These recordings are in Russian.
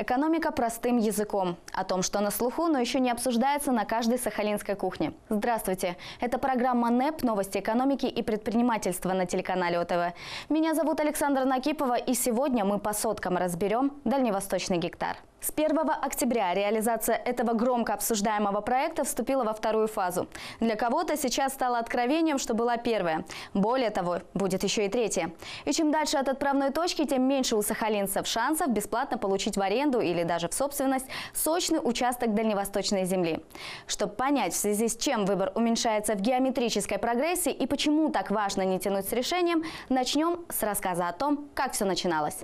Экономика простым языком. О том, что на слуху, но еще не обсуждается на каждой сахалинской кухне. Здравствуйте. Это программа НЭП «Новости экономики и предпринимательства» на телеканале ОТВ. Меня зовут Александра Накипова, и сегодня мы по соткам разберем дальневосточный гектар. С 1 октября реализация этого громко обсуждаемого проекта вступила во вторую фазу. Для кого-то сейчас стало откровением, что была первая. Более того, будет еще и третья. И чем дальше от отправной точки, тем меньше у сахалинцев шансов бесплатно получить в аренду или даже в собственность сочный участок дальневосточной земли. Чтобы понять, в связи с чем выбор уменьшается в геометрической прогрессии и почему так важно не тянуть с решением, начнем с рассказа о том, как все начиналось.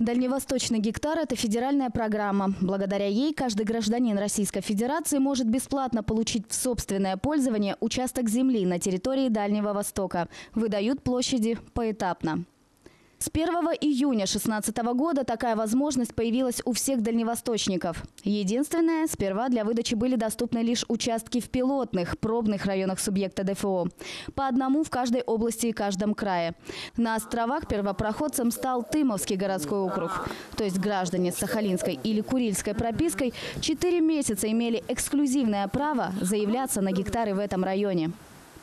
Дальневосточный гектар – это федеральная программа. Благодаря ей каждый гражданин Российской Федерации может бесплатно получить в собственное пользование участок земли на территории Дальнего Востока. Выдают площади поэтапно. С 1 июня 2016 года такая возможность появилась у всех дальневосточников. Единственное, сперва для выдачи были доступны лишь участки в пилотных, пробных районах субъекта ДФО. По одному в каждой области и каждом крае. На островах первопроходцем стал Тымовский городской округ. То есть граждане с сахалинской или курильской пропиской 4 месяца имели эксклюзивное право заявляться на гектары в этом районе.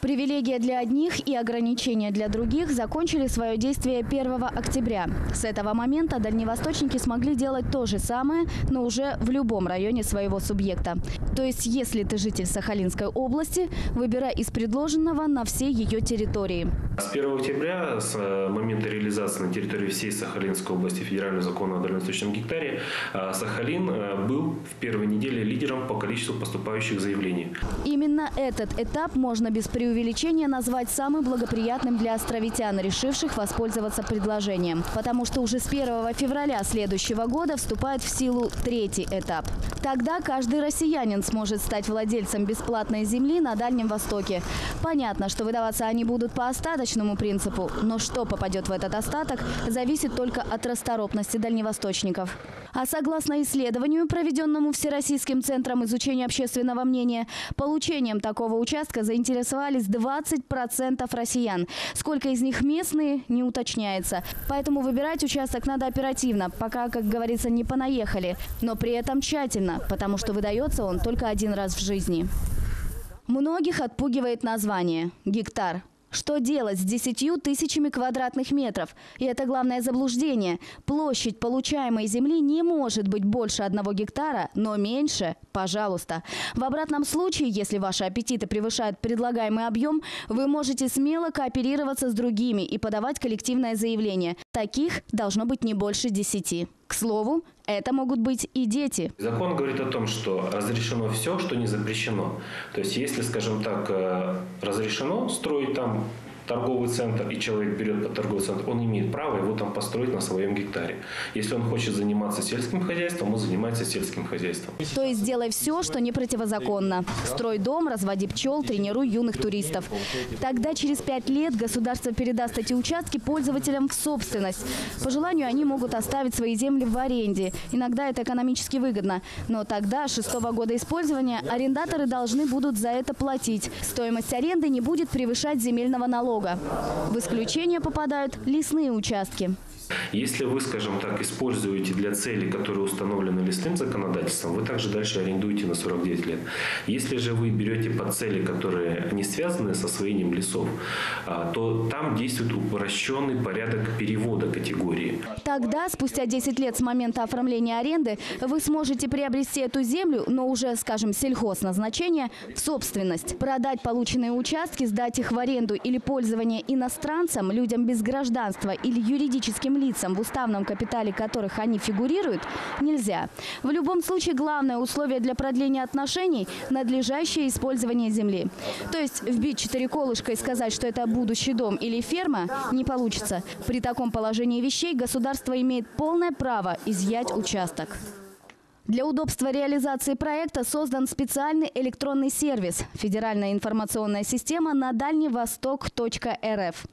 Привилегия для одних и ограничения для других закончили свое действие 1 октября. С этого момента дальневосточники смогли делать то же самое, но уже в любом районе своего субъекта. То есть, если ты житель Сахалинской области, выбирай из предложенного на всей ее территории. С 1 октября, с момента реализации на территории всей Сахалинской области федерального закона о дальневосточном гектаре, Сахалин был в первой неделе лидером по количеству поступающих заявлений. Именно этот этап можно без преувеличения назвать самым благоприятным для островитян, решивших воспользоваться предложением. Потому что уже с 1 февраля следующего года вступает в силу третий этап. Тогда каждый россиянин сможет стать владельцем бесплатной земли на Дальнем Востоке. Понятно, что выдаваться они будут по остаточному принципу, но что попадет в этот остаток, зависит только от расторопности дальневосточников. А согласно исследованию, проведенному Всероссийским центром изучения общественного мнения, получением такого участка заинтересовались 20% россиян. Сколько из них местные, не уточняется. Поэтому выбирать участок надо оперативно, пока, как говорится, не понаехали. Но при этом тщательно, потому что выдается он только один раз в жизни. Многих отпугивает название «гектар». Что делать с 10 000 квадратных метров? И это главное заблуждение. Площадь получаемой земли не может быть больше 1 гектара, но меньше – пожалуйста. В обратном случае, если ваши аппетиты превышают предлагаемый объем, вы можете смело кооперироваться с другими и подавать коллективное заявление. Таких должно быть не больше 10. К слову, это могут быть и дети. Закон говорит о том, что разрешено все, что не запрещено. То есть, если, скажем так, разрешено строить там торговый центр, и человек берет под торговый центр, он имеет право его там построить на своем гектаре. Если он хочет заниматься сельским хозяйством, он занимается сельским хозяйством. То есть делай все, что не противозаконно. Строй дом, разводи пчел, тренируй юных туристов. Тогда через 5 лет государство передаст эти участки пользователям в собственность. По желанию они могут оставить свои земли в аренде. Иногда это экономически выгодно. Но тогда, с 6-го года использования, арендаторы должны будут за это платить. Стоимость аренды не будет превышать земельного налога. В исключение попадают лесные участки. Если вы, скажем так, используете для целей, которые установлены лесным законодательством, вы также дальше арендуете на 49 лет. Если же вы берете под цели, которые не связаны с освоением лесов, то там действует упрощенный порядок перевода категории. Тогда, спустя 10 лет с момента оформления аренды, вы сможете приобрести эту землю, но уже, скажем, сельхозназначение, в собственность. Продать полученные участки, сдать их в аренду или пользование иностранцам, людям без гражданства или юридическим лицам, в уставном капитале которых они фигурируют, нельзя. В любом случае, главное условие для продления отношений – надлежащее использование земли. То есть вбить 4 колышка и сказать, что это будущий дом или ферма, не получится. При таком положении вещей государство имеет полное право изъять участок. Для удобства реализации проекта создан специальный электронный сервис «Федеральная информационная система на Дальний Восток.рф».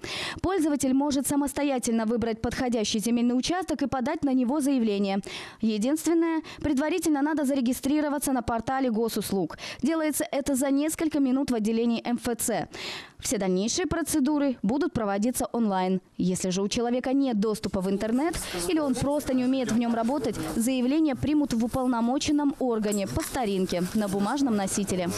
Пользователь может самостоятельно выбрать подходящий земельный участок и подать на него заявление. Единственное, предварительно надо зарегистрироваться на портале Госуслуг. Делается это за несколько минут в отделении МФЦ. Все дальнейшие процедуры будут проводиться онлайн. Если же у человека нет доступа в интернет или он просто не умеет в нем работать, заявление примут в уполномоченном органе по старинке на бумажном носителе.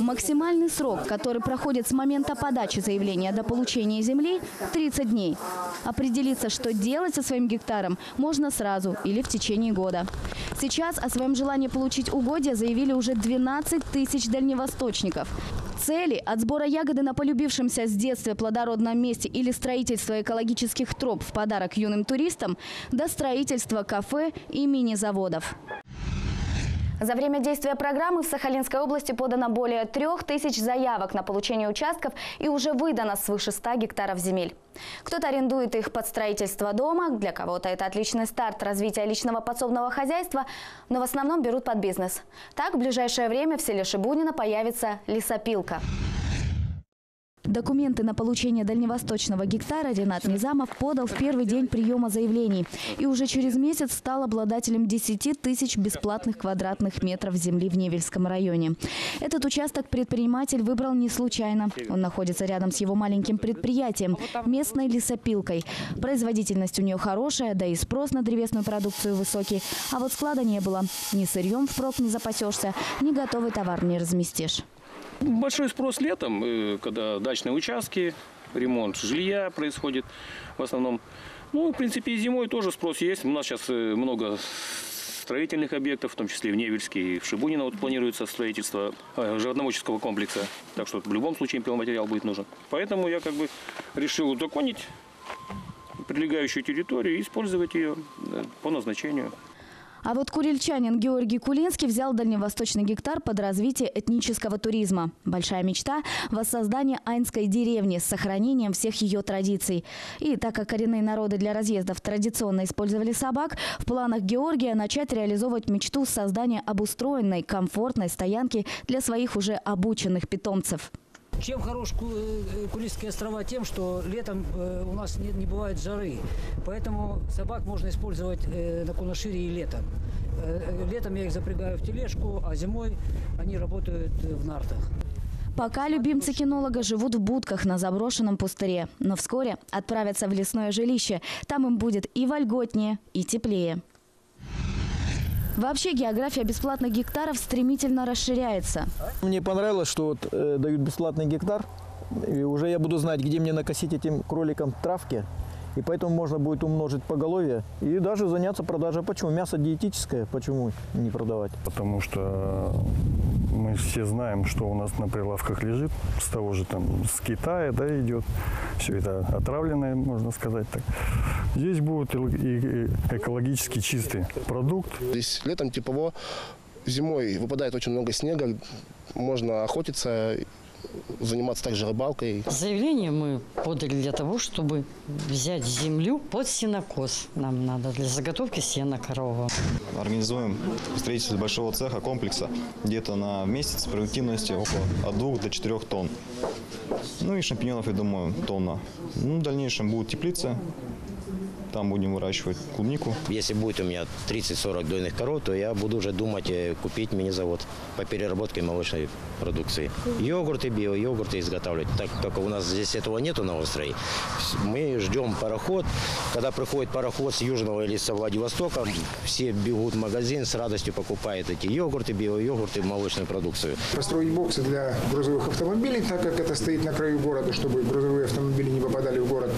Максимальный срок, который проходит с момента подачи заявления до получения земли – 30 дней. Определиться, что делать со своим гектаром, можно сразу или в течение года. Сейчас о своем желании получить угодья заявили уже 12 тысяч дальневосточников. Цели от сбора ягоды на полюбившемся с детства плодородном месте или строительства экологических троп в подарок юным туристам до строительства кафе и мини-заводов. За время действия программы в Сахалинской области подано более 3000 заявок на получение участков и уже выдано свыше 100 гектаров земель. Кто-то арендует их под строительство дома, для кого-то это отличный старт развития личного подсобного хозяйства, но в основном берут под бизнес. Так, в ближайшее время в селе Шебунино появится лесопилка. Документы на получение дальневосточного гектара Ренат Низамов подал в первый день приема заявлений и уже через месяц стал обладателем 10 тысяч бесплатных квадратных метров земли в Невельском районе. Этот участок предприниматель выбрал не случайно. Он находится рядом с его маленьким предприятием – местной лесопилкой. Производительность у нее хорошая, да и спрос на древесную продукцию высокий. А вот склада не было. Ни сырьем впрок не запасешься, ни готовый товар не разместишь. Большой спрос летом, когда дачные участки, ремонт жилья происходит в основном. Ну, в принципе, и зимой тоже спрос есть. У нас сейчас много строительных объектов, в том числе в Невельске и в Шебунино вот планируется строительство животноводческого комплекса. Так что в любом случае пиломатериал будет нужен. Поэтому я решил узаконить прилегающую территорию и использовать ее по назначению. А вот курильчанин Георгий Кулинский взял дальневосточный гектар под развитие этнического туризма. Большая мечта – воссоздание Айнской деревни с сохранением всех ее традиций. И так как коренные народы для разъездов традиционно использовали собак, в планах Георгия начать реализовывать мечту создания обустроенной, комфортной стоянки для своих уже обученных питомцев. Чем хорош Курильские острова? Тем, что летом у нас не бывает жары. Поэтому собак можно использовать на Кунашире и летом. Летом я их запрягаю в тележку, а зимой они работают в нартах. Пока любимцы кинолога живут в будках на заброшенном пустыре. Но вскоре отправятся в лесное жилище. Там им будет и вольготнее, и теплее. Вообще география бесплатных гектаров стремительно расширяется. Мне понравилось, что вот, дают бесплатный гектар. И уже я буду знать, где мне накосить этим кроликам травки. И поэтому можно будет умножить поголовье и даже заняться продажей. Почему? Мясо диетическое, почему не продавать? Потому что мы все знаем, что у нас на прилавках лежит. С того же с Китая идет. Все это отравленное, можно сказать так. Здесь будет экологически чистый продукт. Здесь летом тепло, зимой выпадает очень много снега. Можно охотиться, заниматься также рыбалкой. Заявление мы подали для того, чтобы взять землю под сенокос. Нам надо для заготовки сена коровам. Организуем строительство большого цеха, комплекса, где-то на месяц с продуктивностью около от 2 до 4 тонн. Ну и шампиньонов, я думаю, тонна. Ну, в дальнейшем будут теплицы. Там будем выращивать клубнику. Если будет у меня 30-40 дойных коров, то я буду уже думать купить мини-завод по переработке молочной продукции. Йогурты, био-йогурты изготавливать. Так как у нас здесь этого нету на острове. Мы ждем пароход. Когда приходит пароход с южного или со Владивостока, все бегут в магазин, с радостью покупают эти йогурты, био-йогурты, молочную продукцию. Построить боксы для грузовых автомобилей, так как это стоит на краю города, чтобы грузовые автомобили не попадали в город.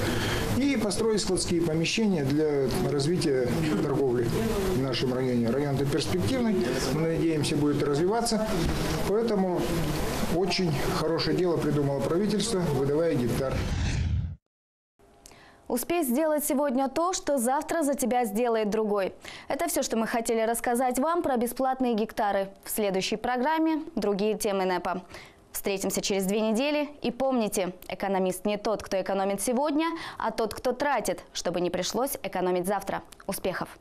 И построить складские помещения для развития торговли в нашем районе. Район-то перспективный, мы надеемся, будет развиваться. Поэтому очень хорошее дело придумало правительство, выдавая гектар. Успей сделать сегодня то, что завтра за тебя сделает другой. Это все, что мы хотели рассказать вам про бесплатные гектары. В следующей программе другие темы НЭПа. Встретимся через 2 недели. И помните, экономист не тот, кто экономит сегодня, а тот, кто тратит, чтобы не пришлось экономить завтра. Успехов!